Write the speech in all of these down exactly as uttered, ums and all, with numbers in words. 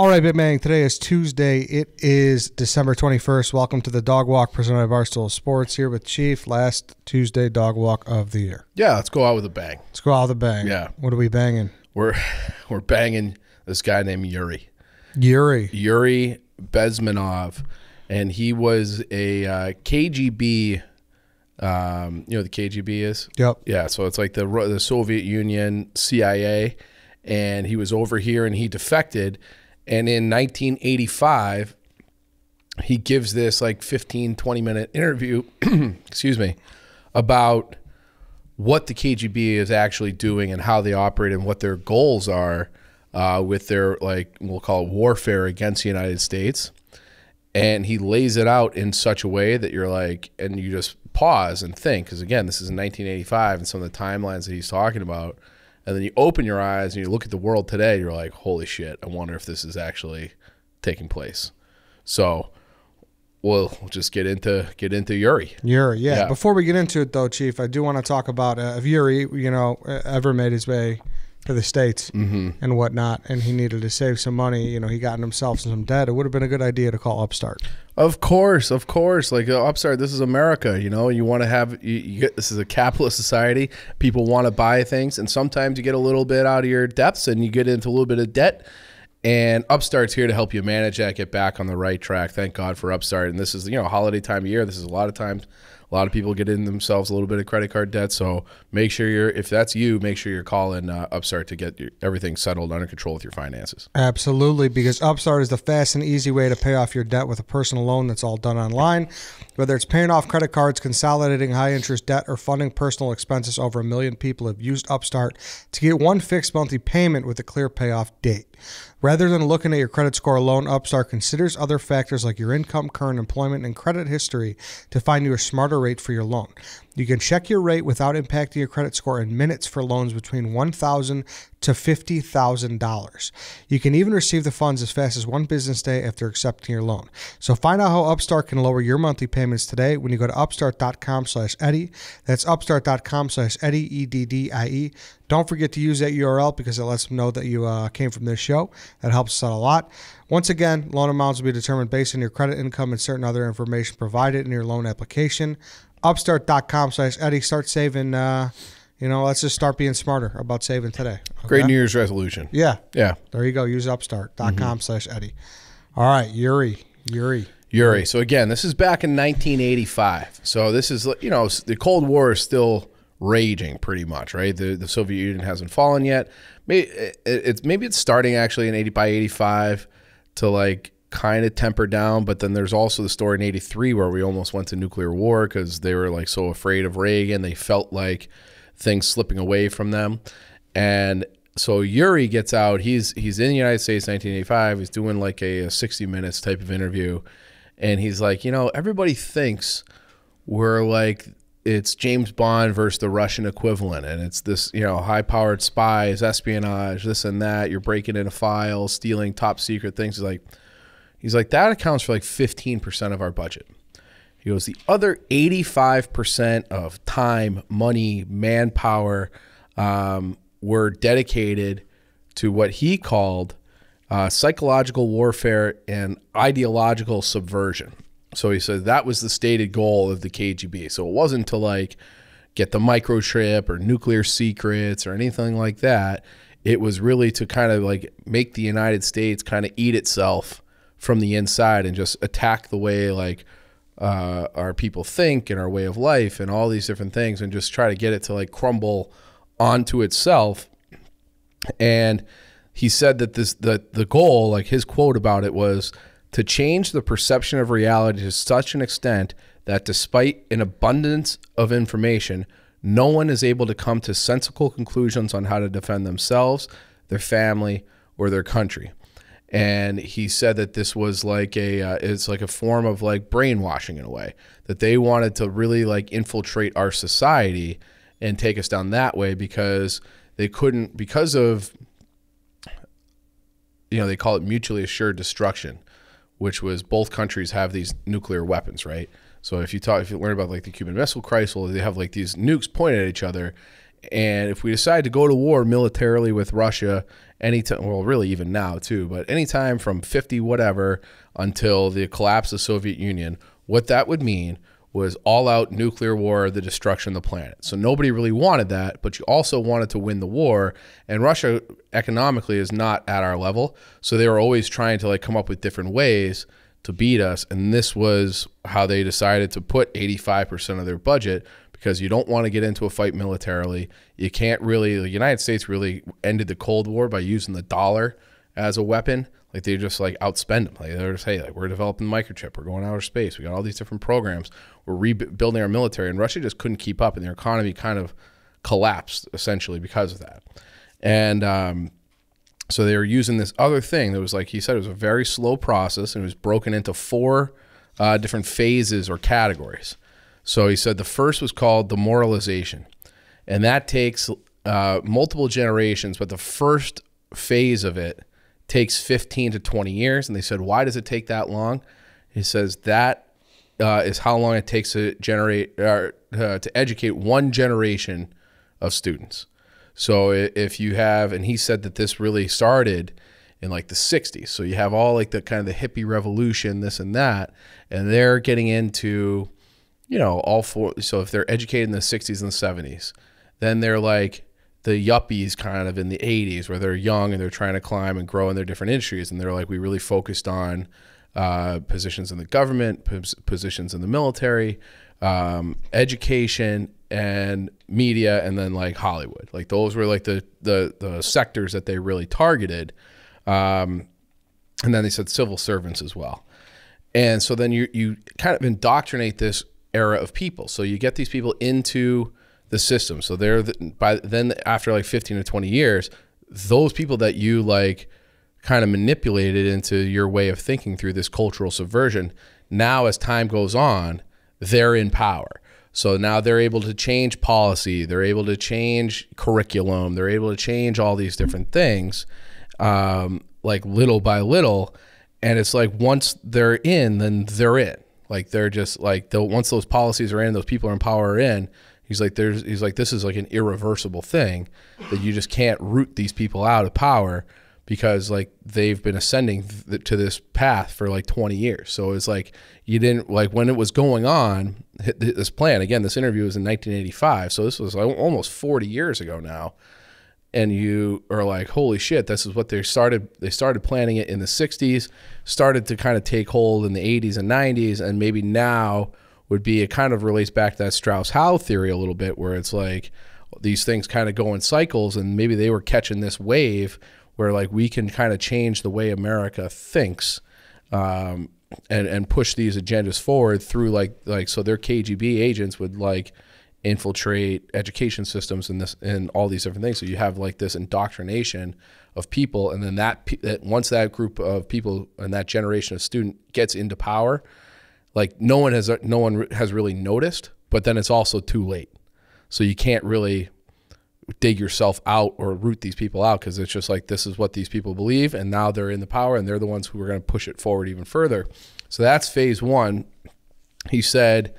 All right, Bitmang, today is Tuesday. It is December twenty-first. Welcome to the Dog Walk presented by Barstool Sports, here with Chief. Last Tuesday Dog Walk of the year. Yeah, let's go out with a bang. Let's go out with a bang. Yeah. What are we banging? We're we're banging this guy named Yuri. Yuri. Yuri Bezmenov. And he was a uh, K G B, um, you know what the K G B is? Yep. Yeah, so it's like the, the Soviet Union, C I A, and he was over here and he defected. And in nineteen eighty-five, he gives this like fifteen, twenty minute interview, excuse me, about what the K G B is actually doing and how they operate and what their goals are uh, with their, like, we'll call it warfare against the United States. And he lays it out in such a way that you're like, and you just pause and think, because again, this is in nineteen eighty-five and some of the timelines that he's talking about. And then you open your eyes and you look at the world today, you're like, holy shit, I wonder if this is actually taking place. So we'll just get into get into Yuri. Yuri, yeah. yeah. Before we get into it, though, Chief, I do want to talk about uh, if Yuri, you know, ever made his way to the States mm-hmm. and whatnot, and he needed to save some money, you know, he got himself some debt, it would have been a good idea to call Upstart. Of course, of course. Like, Upstart, this is America, you know, you want to have, you, you get, this is a capitalist society, people want to buy things, and sometimes you get a little bit out of your depths and you get into a little bit of debt, and Upstart's here to help you manage that, get back on the right track. Thank God for Upstart. And this is, you know, holiday time of year, this is a lot of times, a lot of people get in themselves a little bit of credit card debt, so make sure you're, if that's you, make sure you're calling uh, Upstart to get your, everything settled under control with your finances. Absolutely, because Upstart is the fast and easy way to pay off your debt with a personal loan that's all done online. Whether it's paying off credit cards, consolidating high-interest debt, or funding personal expenses, over a million people have used Upstart to get one fixed monthly payment with a clear payoff date. Rather than looking at your credit score alone, Upstart considers other factors like your income, current employment, and credit history to find you a smarter rate for your loan. You can check your rate without impacting your credit score in minutes for loans between one thousand dollars to fifty thousand dollars. You can even receive the funds as fast as one business day after accepting your loan. So find out how Upstart can lower your monthly payments today when you go to upstart.com slash Eddie. That's upstart.com slash Eddie, E D D I E. Don't forget to use that U R L because it lets them know that you uh, came from this show. That helps us out a lot. Once again, loan amounts will be determined based on your credit, income, and certain other information provided in your loan application. Upstart.com slash Eddie. Start saving. Uh, you know, let's just start being smarter about saving today. Okay? Great New Year's resolution. Yeah. Yeah. There you go. Use Upstart.com mm-hmm. slash Eddie. All right. Yuri. Yuri. Yuri. So, again, this is back in nineteen eighty-five. So, this is, you know, the Cold War is still raging pretty much, right? The, the Soviet Union hasn't fallen yet. Maybe, it, it's, maybe it's starting actually in eighty by eighty-five to like, kind of tempered down, but then there's also the story in eighty-three where we almost went to nuclear war because they were like so afraid of Reagan, they felt like things slipping away from them. And so Yuri gets out, he's he's in the United States nineteen eighty-five, he's doing like a, a sixty minutes type of interview, and he's like, you know, everybody thinks we're like, it's James Bond versus the Russian equivalent, and it's this, you know, high-powered spies, espionage, this and that, you're breaking into files, stealing top secret things. He's like, He's like, that accounts for like fifteen percent of our budget. He goes, the other eighty-five percent of time, money, manpower um, were dedicated to what he called uh, psychological warfare and ideological subversion. So he said that was the stated goal of the K G B. So it wasn't to like get the microchip or nuclear secrets or anything like that. It was really to kind of like make the United States kind of eat itself from the inside and just attack the way like uh, our people think and our way of life and all these different things, and just try to get it to like crumble onto itself. And he said that this the, the goal, like his quote about it, was to change the perception of reality to such an extent that despite an abundance of information, no one is able to come to sensible conclusions on how to defend themselves, their family, or their country. And he said that this was like a, uh, it's like a form of like brainwashing in a way, that they wanted to really like infiltrate our society and take us down that way, because they couldn't, because of, you know, they call it mutually assured destruction, which was both countries have these nuclear weapons, right? So if you talk, if you learn about like the Cuban Missile Crisis, they have like these nukes pointed at each other, And if we decide to go to war militarily with Russia, anytime, well, really even now too, but anytime from fifty whatever until the collapse of the Soviet Union, what that would mean was all-out nuclear war, the destruction of the planet. So nobody really wanted that, but you also wanted to win the war. And Russia economically is not at our level, so they were always trying to like come up with different ways to beat us. And this was how they decided to put eighty-five percent of their budget, because you don't want to get into a fight militarily. You can't really, the United States really ended the Cold War by using the dollar as a weapon. Like they just like outspend them. Like they're just, hey, like we're developing the microchip, we're going outer space, we got all these different programs, we're rebuilding our military, and Russia just couldn't keep up, and their economy kind of collapsed essentially because of that. And um, so they were using this other thing that was, like he said, it was a very slow process, and it was broken into four uh, different phases or categories. So he said the first was called demoralization, and that takes uh, multiple generations, but the first phase of it takes fifteen to twenty years. And they said, why does it take that long? He says that uh, is how long it takes to generate or uh, to educate one generation of students. So if you have, and he said that this really started in like the sixties. So you have all like the kind of the hippie revolution, this and that, and they're getting into, you know, all four. So if they're educated in the sixties and the seventies, then they're like the yuppies kind of in the eighties, where they're young and they're trying to climb and grow in their different industries. And they're like, we really focused on uh, positions in the government, pos positions in the military, um, education and media, and then like Hollywood. Like those were like the, the, the sectors that they really targeted. Um, and then they said civil servants as well. And so then you, you kind of indoctrinate this era of people. So you get these people into the system. So they're the, by then after like fifteen to twenty years, those people that you like kind of manipulated into your way of thinking through this cultural subversion, now as time goes on, they're in power. So now they're able to change policy, they're able to change curriculum, they're able to change all these different things, um, like little by little. And it's like once they're in, then they're in. Like they're just like, they'll, once those policies are in, those people in power are in. He's like, there's, he's like, this is like an irreversible thing that you just can't root these people out of power, because like they've been ascending th to this path for like twenty years. So it's like, you didn't like when it was going on, this plan, again, this interview was in nineteen eighty-five. So this was like almost forty years ago now. And you are like, holy shit, this is what they started. They started planning it in the sixties, started to kind of take hold in the eighties and nineties. And maybe now would be, it kind of relates back to that Strauss-Howe theory a little bit, where it's like these things kind of go in cycles, and maybe they were catching this wave where like we can kind of change the way America thinks um, and, and push these agendas forward through like, like, so their K G B agents would like infiltrate education systems and this and all these different things. So you have like this indoctrination of people. And then that, that once that group of people and that generation of student gets into power, like no one has no one has really noticed, but then it's also too late. So you can't really dig yourself out or root these people out, because it's just like, this is what these people believe, and now they're in the power, and they're the ones who are going to push it forward even further. So that's phase one. He said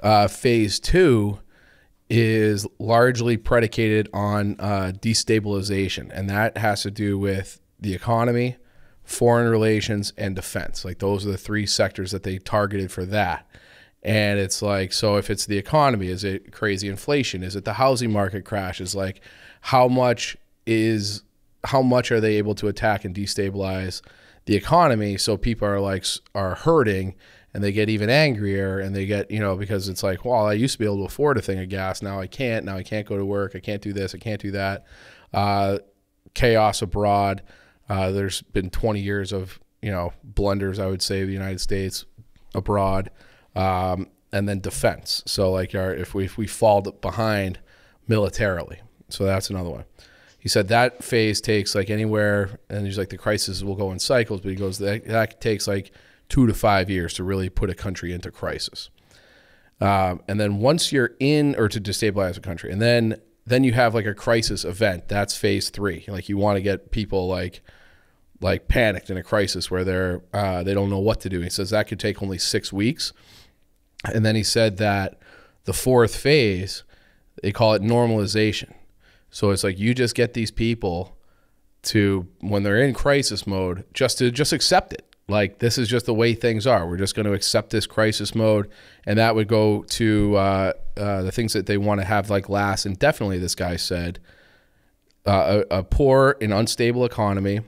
uh, phase two is largely predicated on uh, destabilization, and that has to do with the economy, foreign relations, and defense. Like those are the three sectors that they targeted for that. And it's like, so if it's the economy, is it crazy inflation? Is it the housing market crashes? Like how much is, how much are they able to attack and destabilize the economy? So people are like, are hurting, and they get even angrier, and they get, you know, because it's like, well, I used to be able to afford a thing of gas. Now I can't, now I can't go to work. I can't do this. I can't do that. Uh, chaos abroad. Uh, there's been twenty years of, you know, blunders, I would say, of the United States abroad, um, and then defense. So like our, if we, if we fall behind militarily, so that's another one. He said that phase takes like anywhere, and he's like the crisis will go in cycles, but he goes that, that takes like two to five years to really put a country into crisis. Um, and then once you're in, or to destabilize a country, and then then you have like a crisis event. That's phase three. Like you want to get people like, like panicked in a crisis where they're, uh, they don't know what to do. He says that could take only six weeks. And then he said that the fourth phase they call it normalization. So it's like you just get these people to, when they're in crisis mode, just to just accept it. Like, this is just the way things are. We're just going to accept this crisis mode. And that would go to uh, uh, the things that they want to have like last. And definitely, this guy said, uh, a, a poor and unstable economy,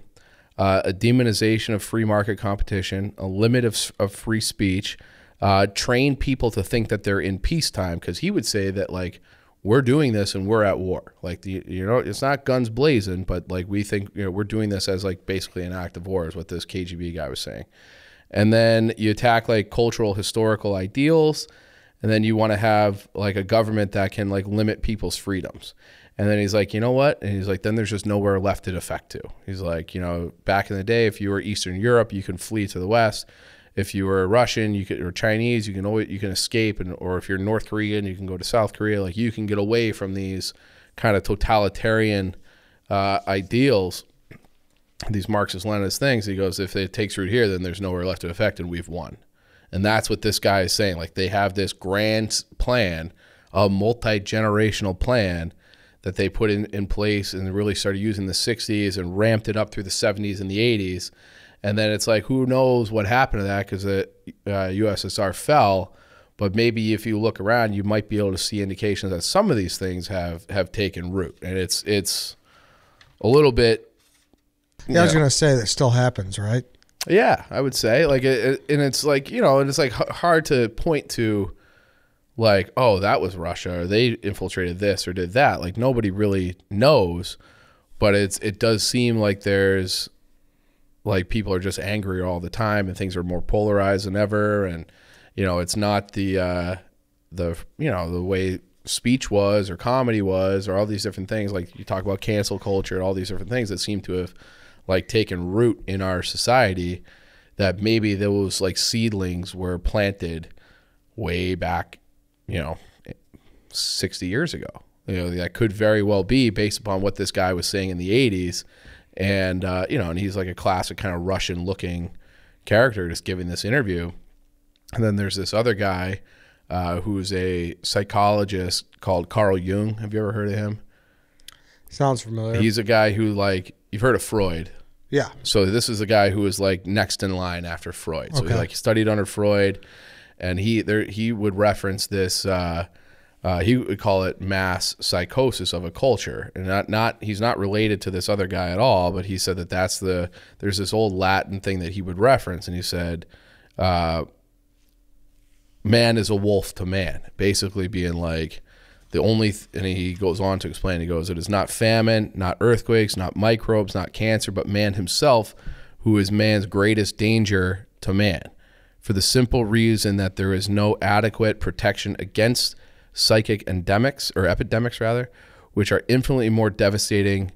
uh, a demonization of free market competition, a limit of, of free speech, uh, train people to think that they're in peacetime. Because he would say that, like, we're doing this and we're at war. Like, the, you know, it's not guns blazing, but like we think, you know, we're doing this as like basically an act of war is what this K G B guy was saying. And then you attack like cultural, historical ideals. And then you want to have like a government that can like limit people's freedoms. And then he's like, you know what? And he's like, then there's just nowhere left to defect to. He's like, you know, back in the day, if you were Eastern Europe, you can flee to the West. If you were a Russian, you could, or Chinese, you can always, you can escape, and or if you're North Korean, you can go to South Korea. Like, you can get away from these kind of totalitarian uh, ideals, these Marxist-Leninist things. He goes, if it takes root here, then there's nowhere left to affect, and we've won. And that's what this guy is saying. Like, they have this grand plan, a multi-generational plan that they put in in place and really started using in the sixties and ramped it up through the seventies and the eighties. And then it's like, who knows what happened to that, because the uh, U S S R fell. But maybe if you look around, you might be able to see indications that some of these things have have taken root. And it's it's a little bit. Yeah, I was going to say that still happens, right? Yeah, I would say like, it, it, and it's like, you know, and it's like hard to point to like, oh, that was Russia, or they infiltrated this or did that. Like, nobody really knows, but it's it does seem like there's. Like, people are just angrier all the time, and things are more polarized than ever. And, you know, it's not the, uh, the you know, the way speech was or comedy was or all these different things. Like, you talk about cancel culture and all these different things that seem to have, like, taken root in our society, that maybe those, like, seedlings were planted way back, you know, sixty years ago. You know, that could very well be based upon what this guy was saying in the eighties. And, uh, you know, and he's like a classic kind of Russian looking character just giving this interview. And then there's this other guy uh, who's a psychologist called Carl Jung. Have you ever heard of him? Sounds familiar. He's a guy who, like, you've heard of Freud. Yeah. So this is a guy who was like next in line after Freud. So okay. He like studied under Freud, and he, there, he would reference this, uh, Uh, he would call it mass psychosis of a culture, and not not he's not related to this other guy at all. But he said that that's the there's this old Latin thing that he would reference, and he said, uh, "Man is a wolf to man," basically being like the only. Th and he goes on to explain. He goes, "It is not famine, not earthquakes, not microbes, not cancer, but man himself, who is man's greatest danger to man, for the simple reason that there is no adequate protection against." Psychic endemics or epidemics rather, which are infinitely more devastating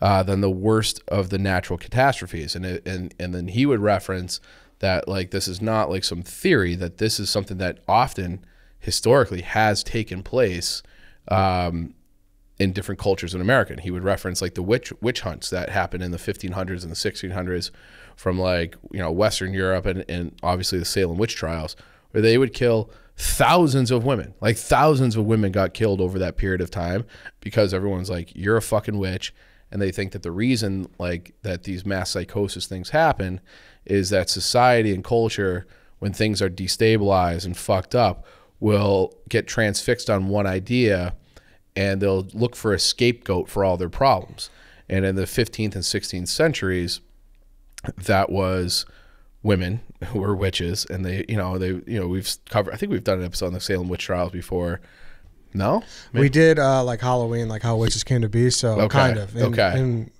uh, than the worst of the natural catastrophes. And, it, and, and then he would reference that, like, this is not like some theory, that this is something that often historically has taken place um, in different cultures in America. And he would reference like the witch, witch hunts that happened in the fifteen hundreds and the sixteen hundreds from, like, you know, Western Europe and, and obviously the Salem witch trials, where they would kill thousands of women. Like, thousands of women got killed over that period of time, because everyone's like, you're a fucking witch. And they think that the reason, like, that these mass psychosis things happen is that society and culture, when things are destabilized and fucked up, will get transfixed on one idea, and they'll look for a scapegoat for all their problems. And in the fifteenth and sixteenth centuries, that was women who were witches, and they, you know, they, you know, we've covered. I think we've done an episode on the Salem witch trials before. No, maybe. We did uh, like Halloween, like how witches came to be. So okay. kind of, in, okay, in,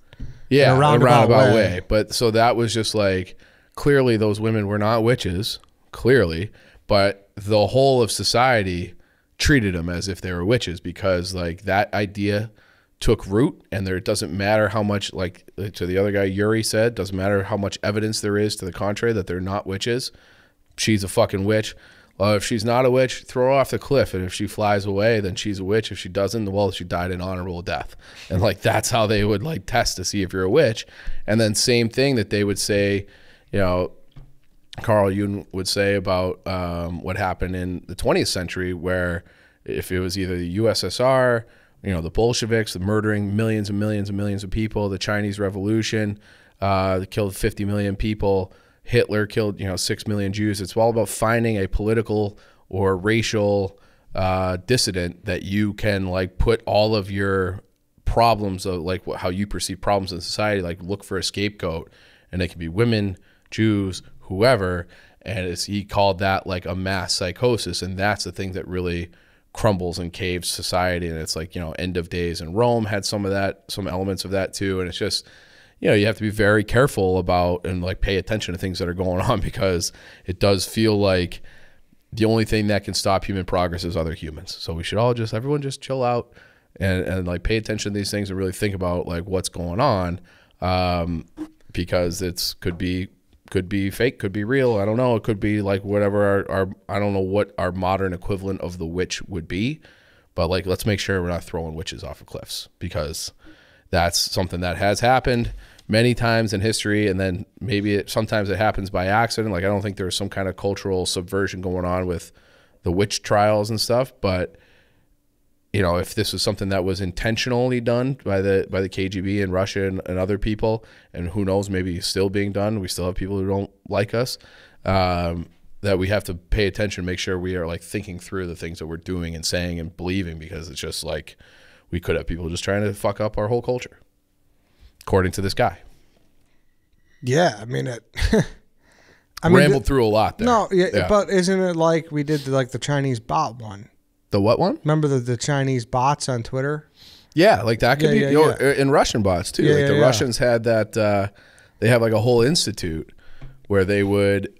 yeah, in a roundabout, a roundabout way. way. But so that was just like, clearly those women were not witches, clearly, but the whole of society treated them as if they were witches, because like that idea took root, and there, it doesn't matter how much, like to the other guy Yuri said, doesn't matter how much evidence there is to the contrary that they're not witches. She's a fucking witch. Uh, if she's not a witch, throw her off the cliff, and if she flies away, then she's a witch. If she doesn't, well, she died an honorable death. And like, that's how they would like test to see if you're a witch. And then same thing that they would say, you know, Carl Jung would say about um, what happened in the twentieth century, where if it was either the U S S R, you know, the Bolsheviks, the murdering millions and millions and millions of people, the Chinese Revolution, uh, that killed fifty million people, Hitler killed, you know, six million Jews. It's all about finding a political or racial uh, dissident that you can, like, put all of your problems of, like, how you perceive problems in society, like, look for a scapegoat, and it can be women, Jews, whoever. And it's, he called that, like, a mass psychosis. And that's the thing that really crumbles and caves society. And it's like, you know, end of days in Rome had some of that, some elements of that too. And it's just, you know, you have to be very careful about and, like, pay attention to things that are going on, because it does feel like the only thing that can stop human progress is other humans. So we should all just, everyone just chill out and, and like pay attention to these things and really think about, like, what's going on. Um, because it's could be, could be fake, could be real. I don't know. It could be like whatever our, our, I don't know what our modern equivalent of the witch would be, but, like, let's make sure we're not throwing witches off of cliffs, because that's something that has happened many times in history. And then maybe it, sometimes it happens by accident. Like, I don't think there's some kind of cultural subversion going on with the witch trials and stuff, but, you know, if this was something that was intentionally done by the by the K G B and Russia and, and other people, and who knows, maybe still being done. We still have people who don't like us, um, that we have to pay attention, make sure we are, like, thinking through the things that we're doing and saying and believing, because it's just like we could have people just trying to fuck up our whole culture, according to this guy. Yeah, I mean it. I mean, rambled through a lot there. No, yeah, yeah, but isn't it like we did the, like the Chinese bot one? The what one? Remember the, the Chinese bots on Twitter? Yeah, like that could yeah, be, yeah, you know, yeah. And Russian bots too. Yeah, like yeah, the yeah. Russians had that, uh, they have like a whole institute where they would,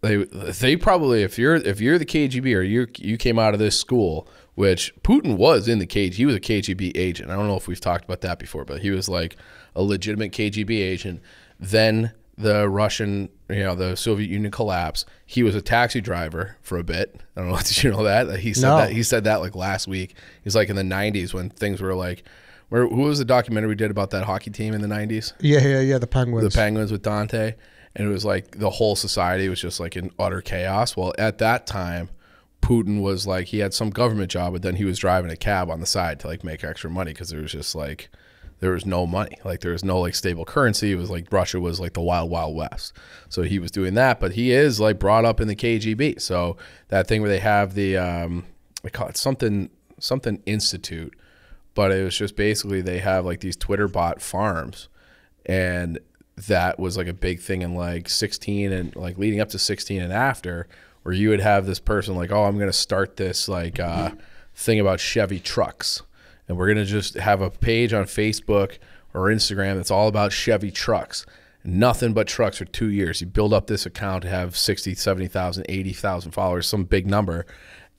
they they probably, if you're if you're the K G B or you you came out of this school, which Putin was in the K G B, he was a K G B agent. I don't know if we've talked about that before, but he was like a legitimate K G B agent. Then the Russian, you know, the Soviet Union collapsed. He was a taxi driver for a bit. I don't know, did you know that? He said no. that, he said that like last week. He's like in the nineties when things were like, where, who was the documentary we did about that hockey team in the nineties? Yeah, yeah, yeah, the Penguins. The Penguins with Dante. And it was like the whole society was just like in utter chaos. Well, at that time, Putin was like, he had some government job, but then he was driving a cab on the side to like make extra money, because there was just like, there was no money. Like there was no like stable currency. It was like Russia was like the wild, wild west. So he was doing that, but he is like brought up in the K G B. So that thing where they have the, um, they call it something, something institute, but it was just basically they have like these Twitter bot farms. And that was like a big thing in like sixteen and like leading up to sixteen and after, where you would have this person like, oh, I'm going to start this like uh, thing about Chevy trucks. And we're going to just have a page on Facebook or Instagram that's all about Chevy trucks. Nothing but trucks for two years. You build up this account to have sixty, seventy thousand, eighty thousand followers, some big number.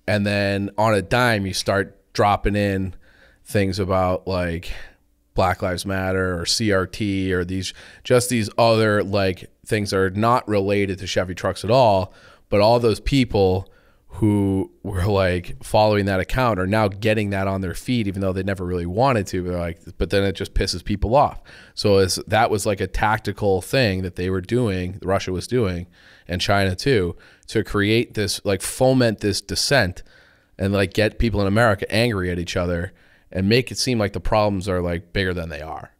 And then on a dime, you start dropping in things about like Black Lives Matter or C R T or these, just these other like things that are not related to Chevy trucks at all. But all those people who were like following that account are now getting that on their feed, even though they never really wanted to, but like, but then it just pisses people off. So as that was like a tactical thing that they were doing, Russia was doing, and China too, to create this, like foment this dissent and like get people in America angry at each other and make it seem like the problems are like bigger than they are.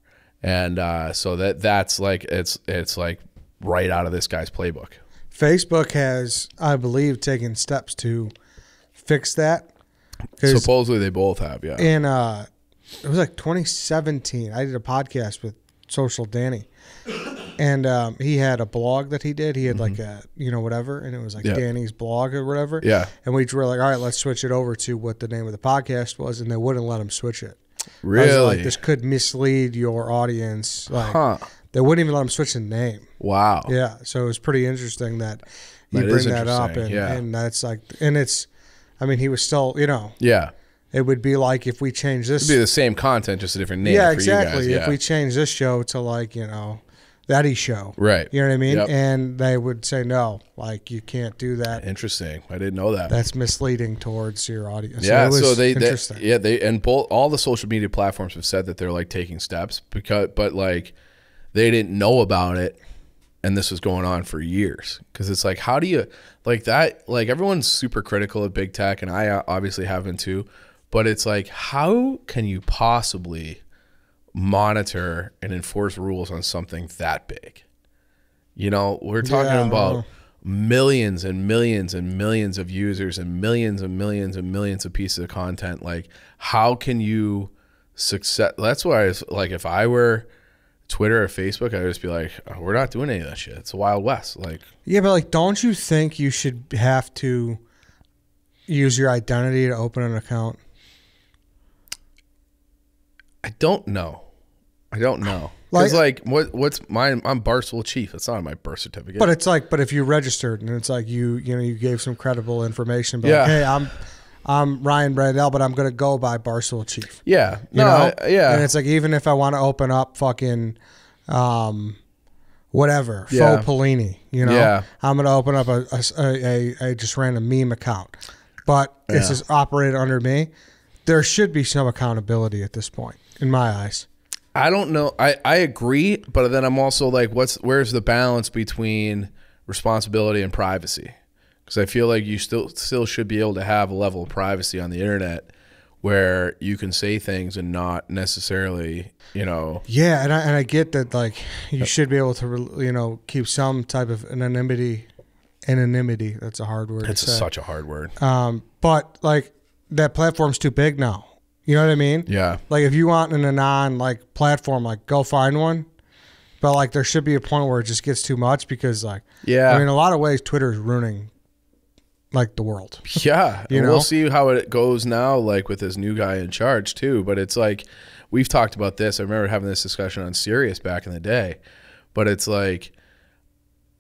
And uh, so that that's like, it's, it's like right out of this guy's playbook. Facebook has, I believe, taken steps to fix that. Supposedly they both have, yeah. And uh, it was like twenty seventeen. I did a podcast with Social Danny, and um, he had a blog that he did. He had mm-hmm. like a, you know, whatever, and it was like yeah. Danny's blog or whatever. Yeah. And we were like, all right, let's switch it over to what the name of the podcast was, and they wouldn't let him switch it. Really? I was like, this could mislead your audience. Like, huh. They wouldn't even let him switch the name. Wow. Yeah. So it was pretty interesting that you that bring that up. And, yeah. and that's like, and it's, I mean, he was still, you know. Yeah. It would be like if we change this. It would be the same content, just a different name. Yeah, for exactly. You guys. Yeah. If we change this show to like, you know, Thatty Show. Right. You know what I mean? Yep. And they would say, no, like you can't do that. Interesting. I didn't know that. That's misleading towards your audience. Yeah. So, so they, interesting. They, yeah, they, and both, all the social media platforms have said that they're like taking steps because, but like, they didn't know about it And this was going on for years, because it's like, how do you like that? Like, everyone's super critical of big tech, and I obviously have been too, but it's like, how can you possibly monitor and enforce rules on something that big? You know, we're talking yeah, about millions and millions and millions of users and millions and millions and millions of pieces of content. Like, how can you success? That's why I was like, if I were Twitter or Facebook, I would just be like, oh, we're not doing any of that shit. It's the Wild West. Like, yeah, but like, don't you think you should have to use your identity to open an account? I don't know. I don't know. Like, like what? What's my? I'm Barstool Chief. It's not on my birth certificate. But it's like, but if you registered and it's like you, you know, you gave some credible information. But yeah. Like, hey, I'm. I'm Ryan Brandel, but I'm going to go by Barstool Chief. Yeah. You no, know? I, yeah. And it's like, even if I want to open up fucking um, whatever, yeah. Faux Pellini, you know, yeah. I'm going to open up a, a, a, a just random meme account, but yeah. This is operated under me. There should be some accountability at this point, in my eyes. I don't know. I, I agree, but then I'm also like, what's where's the balance between responsibility and privacy? Because I feel like you still still should be able to have a level of privacy on the internet where you can say things and not necessarily, you know. Yeah, and I, and I get that, like, you should be able to, you know, keep some type of anonymity. Anonymity, that's a hard word. It's such a hard word. Um, but, like, that platform's too big now. You know what I mean? Yeah. Like, if you want an anon, like, platform, like, go find one. But, like, there should be a point where it just gets too much because, like, yeah. I mean, in a lot of ways, Twitter's ruining like the world. Yeah. You know? We'll see how it goes now, like with this new guy in charge too. But it's like, we've talked about this. I remember having this discussion on Sirius back in the day, but it's like,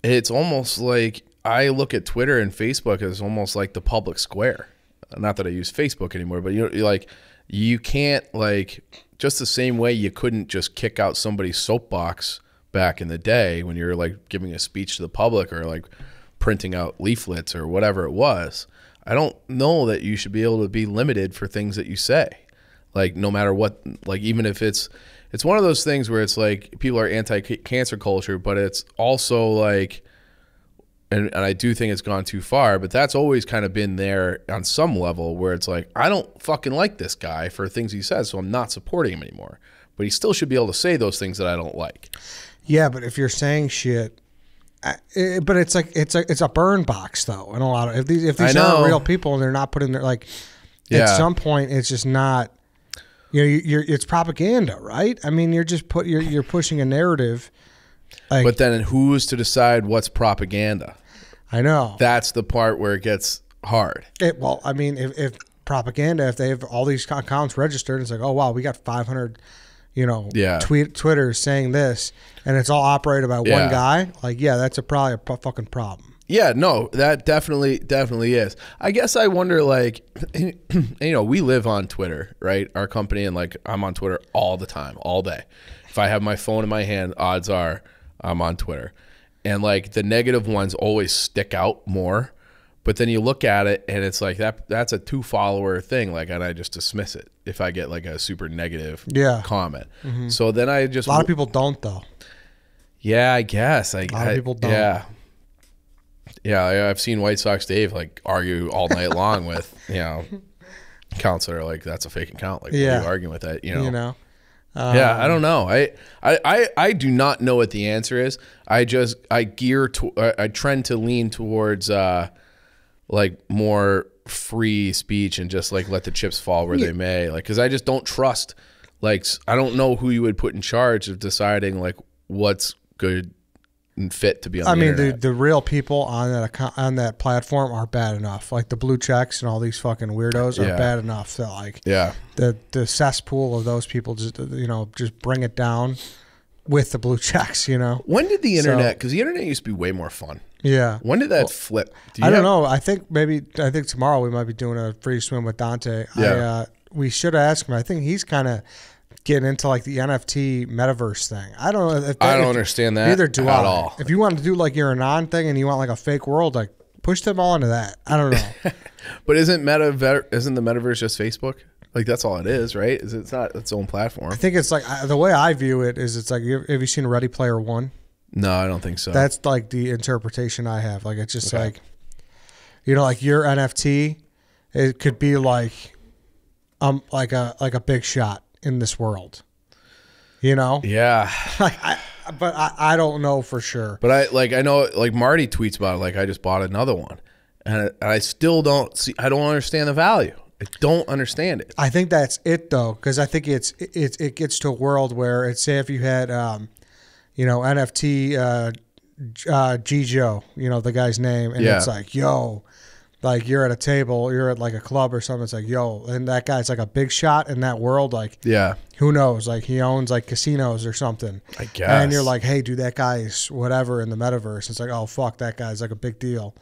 it's almost like I look at Twitter and Facebook as almost like the public square. Not that I use Facebook anymore, but you know, like you can't, like, just the same way you couldn't just kick out somebody's soapbox back in the day when you're like giving a speech to the public or like printing out leaflets or whatever it was. I don't know that you should be able to be limited for things that you say, like no matter what, like even if it's, it's one of those things where it's like people are anti-cancer culture, but it's also like, and, and I do think it's gone too far, but that's always kind of been there on some level where it's like, I don't fucking like this guy for things he says, so I'm not supporting him anymore, but he still should be able to say those things that I don't like. Yeah, but if you're saying shit, I, it, but it's like it's a it's a burn box though, and a lot of if these if these are real people and they're not put in there, like yeah. At some point it's just not, you know, you, you're it's propaganda, right? I mean, you're just put you're you're pushing a narrative. Like, but then who's to decide what's propaganda? I know that's the part where it gets hard. It well, I mean, if, if propaganda, if they have all these accounts registered, it's like, oh wow, we got five hundred. You know, yeah. tweet, Twitter saying this, and it's all operated by yeah. one guy. Like, yeah, that's a probably a p fucking problem. Yeah, no, that definitely, definitely is. I guess I wonder, like, you know, we live on Twitter, right? Our company, and like, I'm on Twitter all the time, all day. If I have my phone in my hand, odds are I'm on Twitter. And like, the negative ones always stick out more. But then you look at it and it's like that that's a two follower thing, like, and I just dismiss it if I get like a super negative yeah. comment. Mm-hmm. So then I just a lot of people don't though. Yeah, I guess. I, a lot I, of people don't. Yeah, yeah. I've seen White Sox Dave like argue all night long with, you know, accounts that are like, that's a fake account. Like, yeah. What are you arguing with that? You know. You know? Um, yeah, I don't know. I, I I I do not know what the answer is. I just I gear to, I, I trend to lean towards. Uh, like more free speech and just like let the chips fall where yeah. they may, like, because I just don't trust, like, I don't know who you would put in charge of deciding like what's good and fit to be on I the mean internet. the the real people on that account, on that platform are bad enough, like the blue checks and all these fucking weirdos are yeah. bad enough that like yeah the the cesspool of those people just, you know, just bring it down with the blue checks, you know. When did the internet, because so, the internet used to be way more fun. Yeah. When did that well, flip? Do you I don't know. I think maybe, I think tomorrow we might be doing a free swim with Dante. Yeah. I, uh, we should ask him. I think he's kind of getting into like the N F T metaverse thing. I don't know. If that, I don't if, understand that neither do at I. all. If you want to do like your Anon thing and you want like a fake world, like push them all into that. I don't know. But isn't meta, isn't the metaverse just Facebook? Like, that's all it is, right? Is it's not its own platform. I think it's like, the way I view it is it's like, have you seen Ready Player One? No, I don't think so. That's like the interpretation I have. Like, it's just okay. like, you know, like your N F T, it could be like, um, like a, like a big shot in this world, you know? Yeah. Like, I, but I, I don't know for sure. But I, like, I know, like Marty tweets about it. Like, I just bought another one, and I, I still don't see, I don't understand the value. I don't understand it. I think that's it though, because I think it's it it gets to a world where it's, say if you had um, you know, N F T uh, uh, G J O, you know the guy's name, and yeah. it's like, yo, like you're at a table, you're at like a club or something. It's like, yo, and that guy's like a big shot in that world. Like, yeah, who knows? Like he owns like casinos or something. I guess. And you're like, hey, dude, that guy's whatever in the metaverse. It's like, oh fuck, that guy's like a big deal,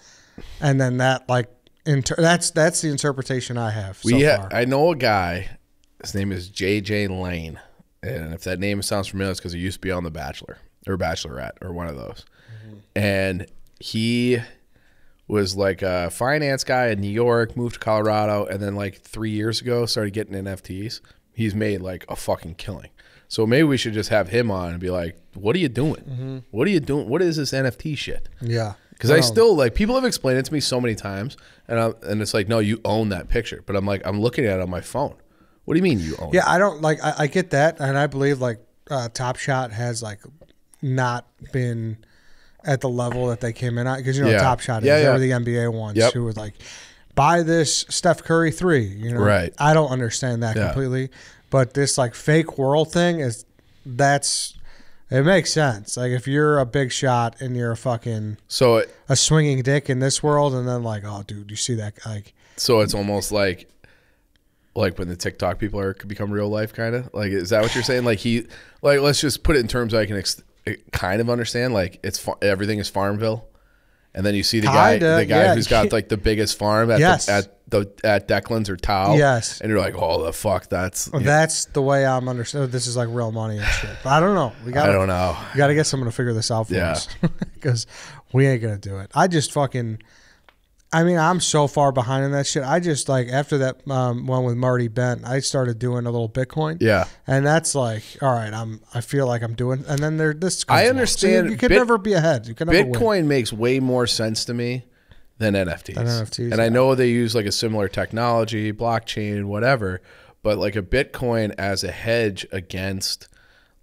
and then that like. Inter that's that's the interpretation I have. So we ha far. I know a guy. His name is J J Lane, and if that name sounds familiar, it's because he used to be on The Bachelor or Bachelorette or one of those. Mm-hmm. And he was like a finance guy in New York, moved to Colorado, and then like three years ago started getting N F Ts. He's made like a fucking killing. So maybe we should just have him on and be like, "What are you doing? Mm-hmm. What are you doing? What is this N F T shit?" Yeah. Because I, I still like people have explained it to me so many times, and I'm, and it's like, no, you own that picture. But I'm like, I'm looking at it on my phone. What do you mean you own? Yeah, it? I don't like. I, I get that, and I believe like uh, Top Shot has like not been at the level that they came in at, because you know yeah. Top Shot is yeah, yeah. They were the N B A ones yep. who was like, buy this Steph Curry three. You know, right? I don't understand that yeah. completely, but this like fake world thing is that's. It makes sense. Like if you're a big shot and you're a fucking so it, a swinging dick in this world, and then like, oh, dude, you see that? Like, so it's almost like, like when the TikTok people are become real life, kind of. Like, is that what you're saying? Like he, like let's just put it in terms I can ex kind of understand. Like it's everything is Farmville, and then you see the kinda, guy, the guy yeah. who's got like the biggest farm at yes. the, at the at Declan's or Tao. Yes, and you're like, oh the fuck, that's well, that's know. The way I'm understanding. This is like real money and shit. But I don't know. We got. I don't know. We got to get someone to figure this out for yeah. us, because we ain't gonna do it. I just fucking. I mean, I'm so far behind in that shit. I just like after that um, one with Marty Bent, I started doing a little Bitcoin. Yeah, and that's like, all right, I'm. I feel like I'm doing, and then there this. Comes I understand. So you, you can Bit never be ahead. You can never Bitcoin win. Makes way more sense to me than N F Ts. Than N F Ts, and yeah. I know they use like a similar technology, blockchain, whatever, but like a Bitcoin as a hedge against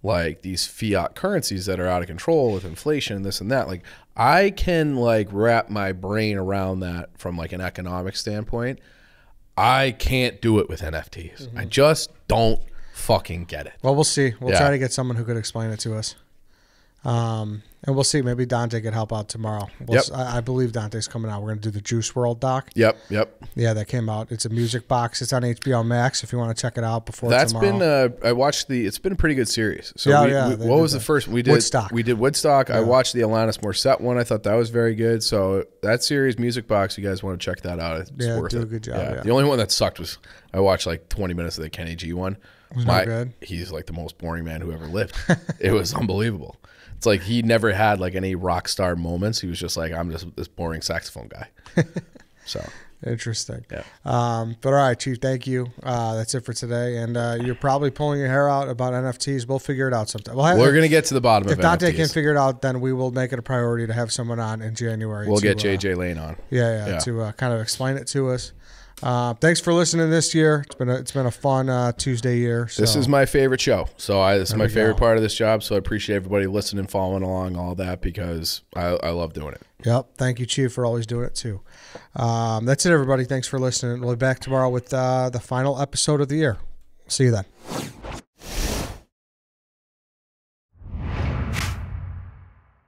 like these fiat currencies that are out of control with inflation and this and that, like. I can like wrap my brain around that from like an economic standpoint. I can't do it with N F Ts. Mm-hmm. I just don't fucking get it. Well, we'll see. We'll yeah. try to get someone who could explain it to us. Um, and we'll see. Maybe Dante could help out tomorrow. We'll yep. I, I believe Dante's coming out. We're going to do the Juice World doc. Yep, yep. Yeah, that came out. It's a music box. It's on H B O Max if you want to check it out before That's tomorrow. That's been, uh, I watched the, it's been a pretty good series. So yeah, we, yeah, we, what was that. the first? We did Woodstock. We did Woodstock. Yeah. I watched the Alanis Morissette one. I thought that was very good. So that series, Music Box, you guys want to check that out. It's yeah, worth do it. A good job. Yeah. Yeah. The only one that sucked was, I watched like twenty minutes of the Kenny G one. Was My, good. He's like the most boring man who ever lived. It was unbelievable. It's like he never had like any rock star moments. He was just like, I'm just this boring saxophone guy. So interesting. Yeah. Um, but all right, Chief, thank you. Uh, that's it for today. And uh, you're probably pulling your hair out about N F Ts. We'll figure it out sometime. We'll have, We're going to get to the bottom of it. If Dante N F Ts. Can figure it out, then we will make it a priority to have someone on in January. We'll to, get J J uh, Lane on. Yeah, yeah, yeah. to uh, kind of explain it to us. Uh, thanks for listening this year. It's been a, it's been a fun uh, Tuesday year. So. This is my favorite show. So I, this is there my favorite go. part of this job. So I appreciate everybody listening, following along, all that, because I, I love doing it. Yep. Thank you, Chief, for always doing it too. Um, that's it, everybody. Thanks for listening. We'll be back tomorrow with uh, the final episode of the year. See you then.